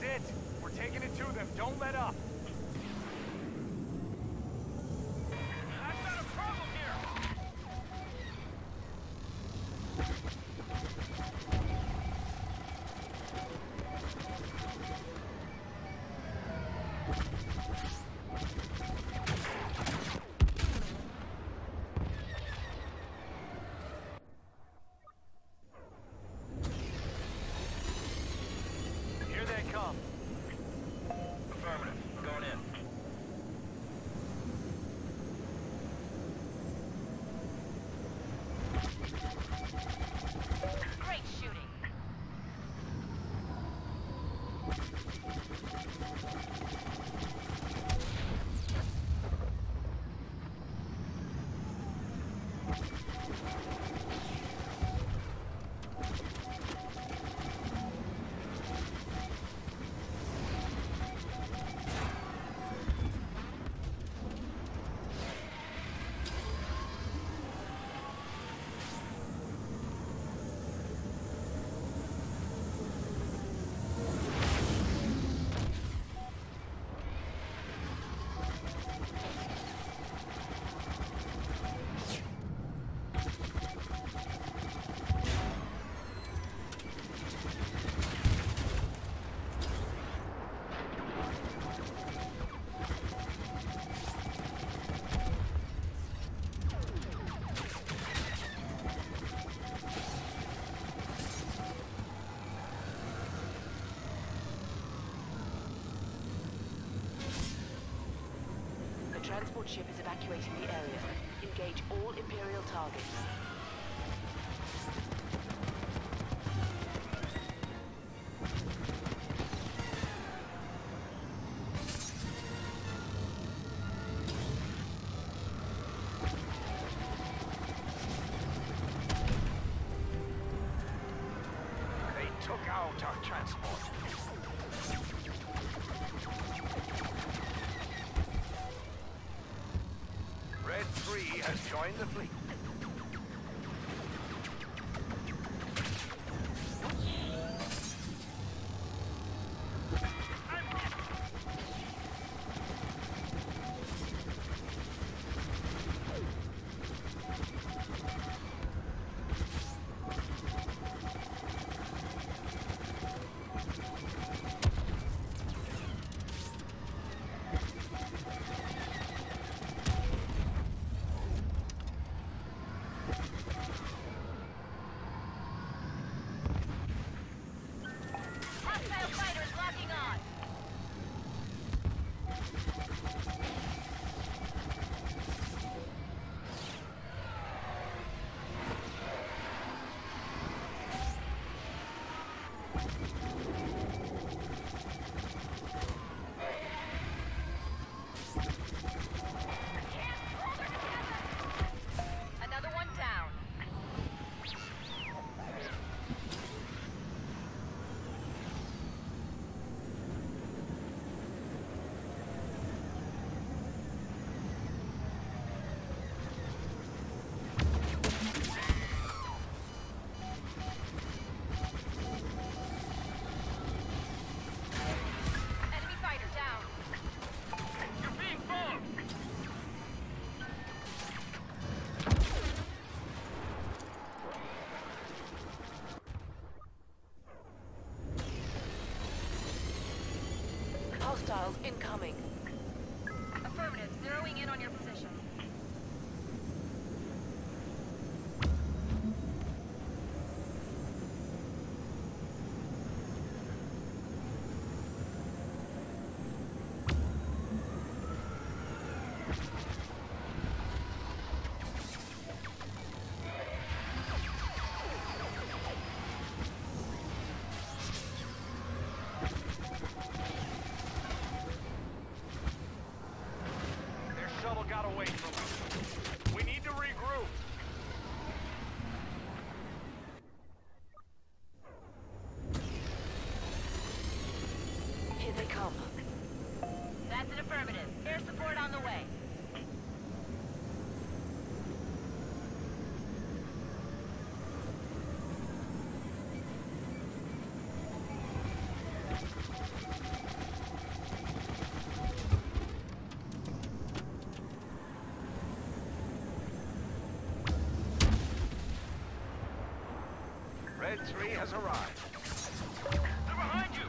That's it. We're taking it to them. Don't let up. I've got a problem here. Here they come. Affirmative. Going in. Great shooting. Transport ship is evacuating the area. Engage all Imperial targets. They took out our transport. Red 3 has joined the fleet. Hostiles incoming. Affirmative. Zeroing in on your position. Got away from us. We need to regroup. Here they come. That's an affirmative. Air support on the way. Red 3 has arrived. They're behind you!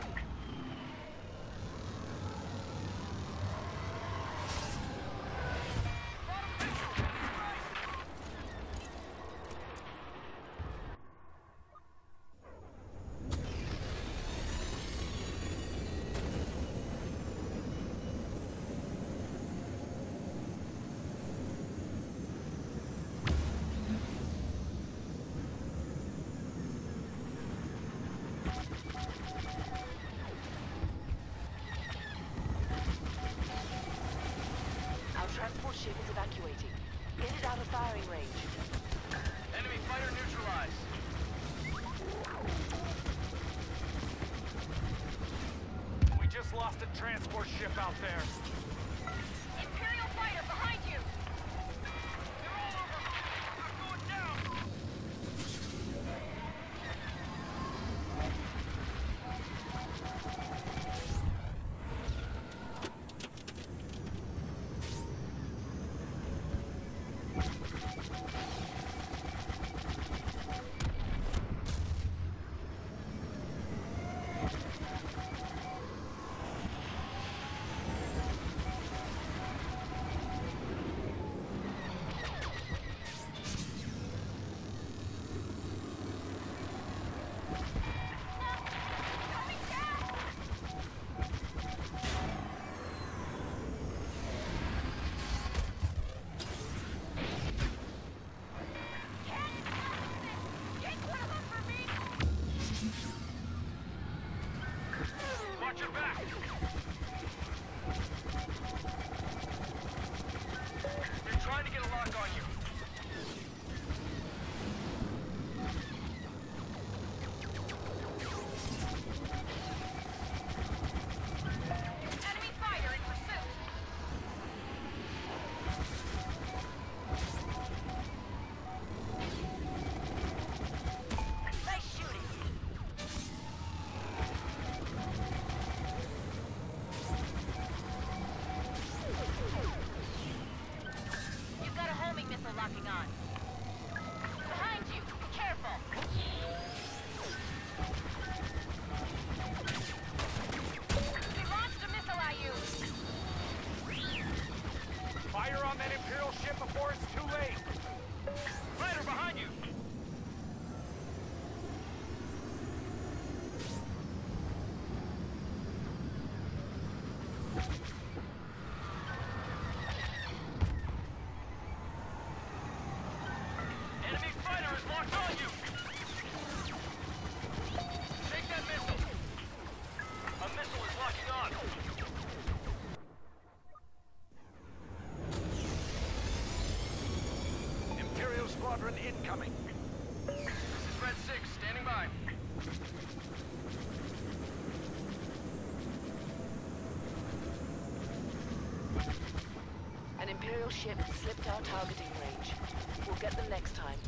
Transport ship is evacuating. Get it out of firing range. Enemy fighter neutralized. We just lost a transport ship out there. Imperial fighter behind you! They're all over! They're going down! Squadron incoming. This is Red Six, standing by. An Imperial ship slipped our targeting range. We'll get them next time.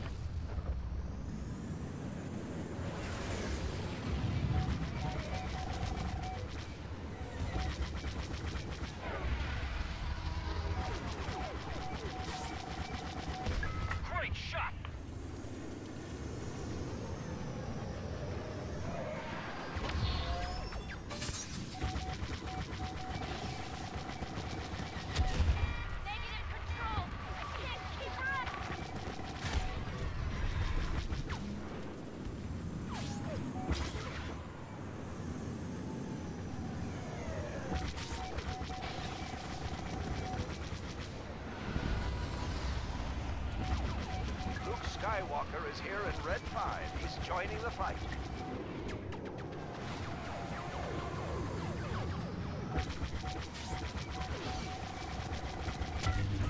Skywalker is here at Red 5. He's joining the fight.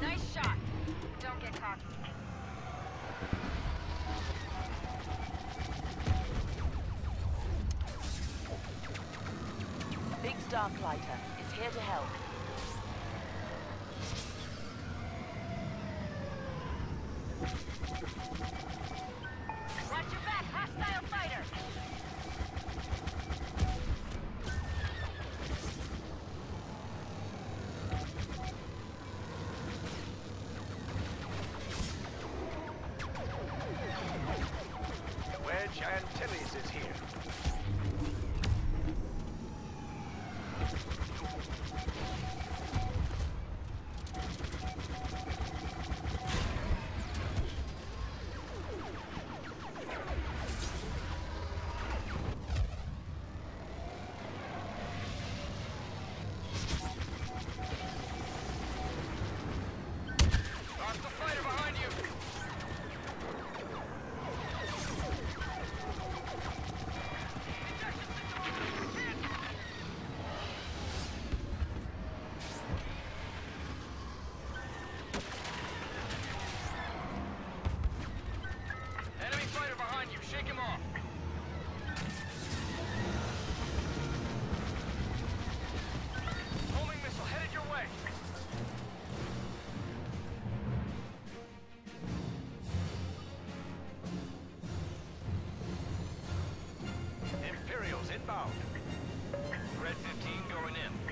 Nice shot. Don't get cocky. Big Darklighter is here to help. And Timmy Six is here. Inbound. Red 15 going in.